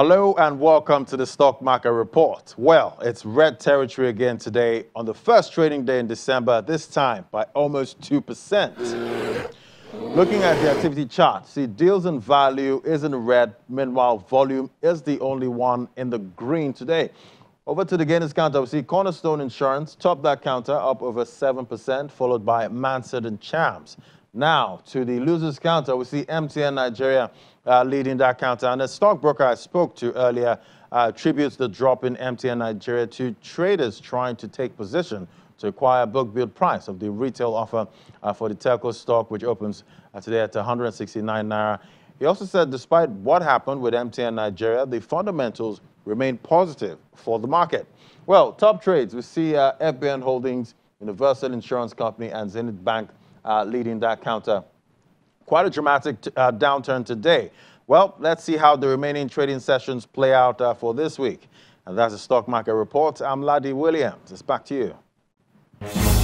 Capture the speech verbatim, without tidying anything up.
Hello and welcome to the Stock Market Report. Well, it's red territory again today on the first trading day in December, this time by almost two percent. Looking at the activity chart, see deals in value is in red, meanwhile volume is the only one in the green today. Over to the gainers counter, we see Cornerstone Insurance top that counter up over seven percent, followed by Mansard and Champs. Now, to the losers counter, we see M T N Nigeria uh, leading that counter. And the stockbroker I spoke to earlier uh, attributes the drop in M T N Nigeria to traders trying to take position to acquire book build price of the retail offer uh, for the telco stock, which opens uh, today at one hundred sixty-nine naira. He also said despite what happened with M T N Nigeria, the fundamentals remain positive for the market. Well, top trades, we see uh, F B N Holdings, Universal Insurance Company, and Zenith Bank Uh, leading that counter. Quite a dramatic uh, downturn today. Well, let's see how the remaining trading sessions play out uh, for this week. And that's the Stock Market Report. I'm Ladi Williams. It's back to you.